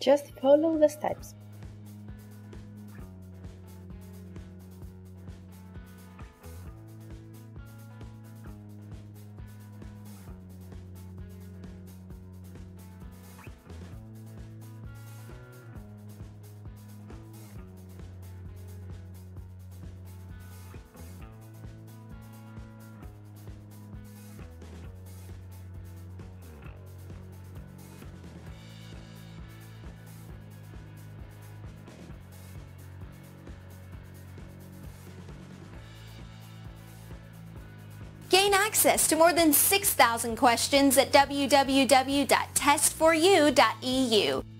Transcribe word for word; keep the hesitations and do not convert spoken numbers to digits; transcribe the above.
Just follow the steps. Gain access to more than six thousand questions at w w w dot test for you dot e u.